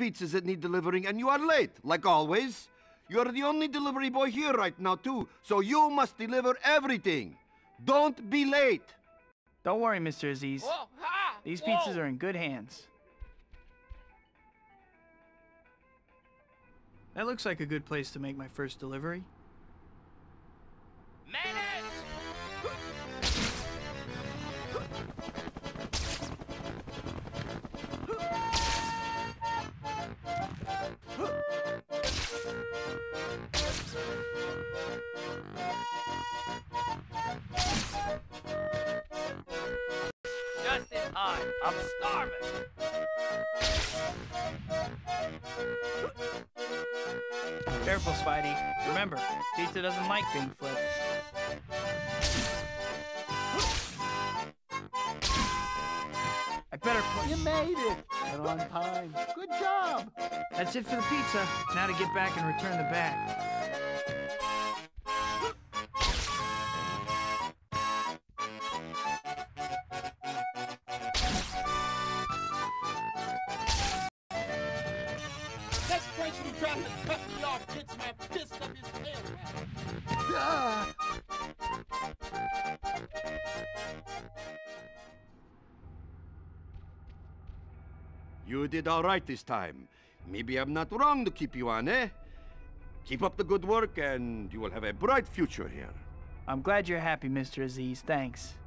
pizzas that need delivering, and you are late, like always. You're the only delivery boy here right now, too, so you must deliver everything. Don't be late. Don't worry, Mr. Aziz. Whoa. Ah. These pizzas are in good hands. That looks like a good place to make my first delivery. Menace! Just in time, I'm starving! Careful, Spidey. Remember, pizza doesn't like being flipped. I better put... You made it! Right on time. Good job! That's it for the pizza. Now to get back and return the bag. You did all right this time. Maybe I'm not wrong to keep you on, eh? Keep up the good work and you will have a bright future here. I'm glad you're happy, Mr. Aziz. Thanks.